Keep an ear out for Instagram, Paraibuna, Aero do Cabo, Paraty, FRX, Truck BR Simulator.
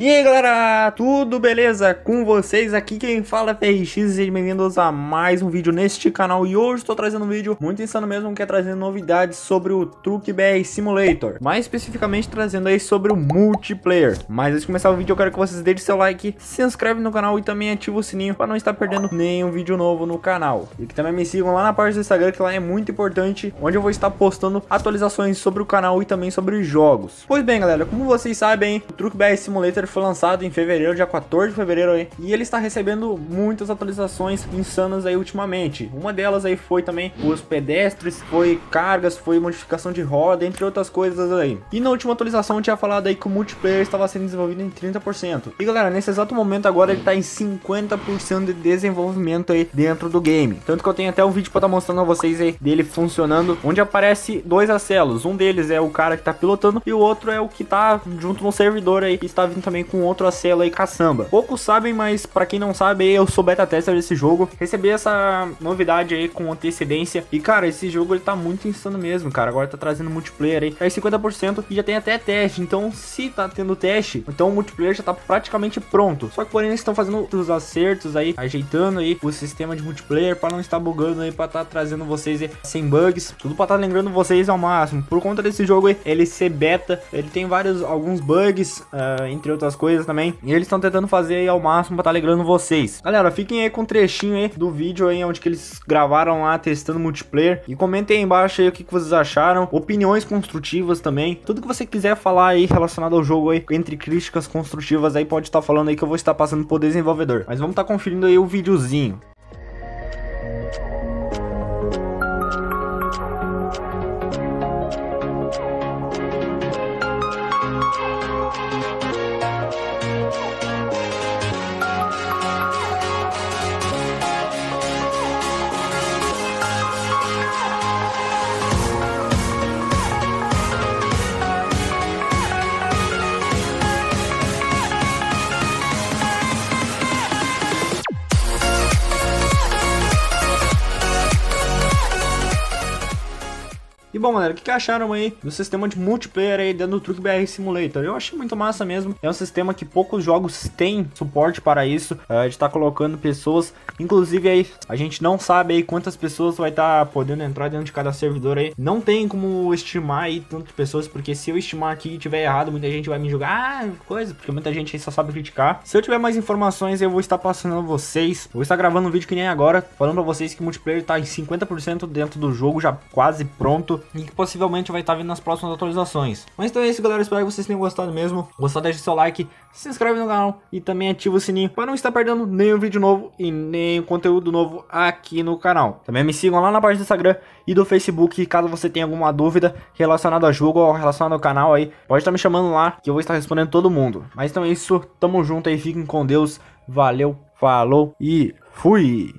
E aí galera, tudo beleza? Com vocês aqui quem fala é FRX e sejam bem-vindos a mais um vídeo neste canal. E hoje estou trazendo um vídeo muito insano mesmo, que é trazendo novidades sobre o Truck BR Simulator. Mais especificamente trazendo aí sobre o multiplayer. Mas antes de começar o vídeo eu quero que vocês deixem seu like, se inscreve no canal e também ativa o sininho para não estar perdendo nenhum vídeo novo no canal. E que também me sigam lá na parte do Instagram, que lá é muito importante, onde eu vou estar postando atualizações sobre o canal e também sobre os jogos. Pois bem galera, como vocês sabem, o Truck BR Simulator foi lançado em fevereiro, dia 14 de fevereiro aí, e ele está recebendo muitas atualizações insanas aí ultimamente. Uma delas aí foi também os pedestres, foi cargas, foi modificação de roda, entre outras coisas aí. E na última atualização eu tinha falado aí que o multiplayer estava sendo desenvolvido em 30%. E galera, nesse exato momento agora ele está em 50% de desenvolvimento aí dentro do game. Tanto que eu tenho até um vídeo para estar mostrando a vocês aí dele funcionando, onde aparece dois acelos. Um deles é o cara que está pilotando e o outro é o que está junto no servidor aí, que está vindo também com outro acelo aí, caçamba. Poucos sabem, mas pra quem não sabe, eu sou beta tester desse jogo, recebi essa novidade aí com antecedência, e cara, esse jogo ele tá muito insano mesmo, cara. Agora tá trazendo multiplayer aí, é 50% e já tem até teste, então se tá tendo teste, então o multiplayer já tá praticamente pronto. Só que porém eles estão fazendo os acertos aí, ajeitando aí o sistema de multiplayer pra não estar bugando aí, pra tá trazendo vocês aí sem bugs, tudo pra tá lembrando vocês ao máximo. Por conta desse jogo aí, ele ser beta, ele tem alguns bugs, entre outras coisas também, e eles estão tentando fazer aí ao máximo pra tá alegrando vocês. Galera, fiquem aí com um trechinho aí do vídeo aí, onde que eles gravaram lá, testando multiplayer, e comentem aí embaixo aí o que vocês acharam, opiniões construtivas também, tudo que você quiser falar aí relacionado ao jogo aí, entre críticas construtivas aí, pode estar falando aí que eu vou estar passando pro desenvolvedor. Mas vamos estar conferindo aí o videozinho. E bom, galera, o que acharam aí do sistema de multiplayer aí dentro do Truck BR Simulator? Eu achei muito massa mesmo. É um sistema que poucos jogos têm suporte para isso, de estar colocando pessoas. Inclusive aí, a gente não sabe aí quantas pessoas vai estar podendo entrar dentro de cada servidor aí. Não tem como estimar aí tantas pessoas, porque se eu estimar aqui e tiver errado, muita gente vai me julgar, coisa, porque muita gente aí só sabe criticar. Se eu tiver mais informações, eu vou estar passando a vocês. Vou estar gravando um vídeo que nem agora, falando pra vocês que o multiplayer tá em 50% dentro do jogo, já quase pronto, e que possivelmente vai estar vindo nas próximas atualizações. Mas então é isso galera, espero que vocês tenham gostado mesmo. Gostou, deixa o seu like, se inscreve no canal e também ativa o sininho para não estar perdendo nenhum vídeo novo e nenhum conteúdo novo aqui no canal. Também me sigam lá na parte do Instagram e do Facebook, caso você tenha alguma dúvida relacionada a jogo ou relacionada ao canal aí, pode estar me chamando lá que eu vou estar respondendo todo mundo. Mas então é isso, tamo junto aí, fiquem com Deus, valeu, falou e fui!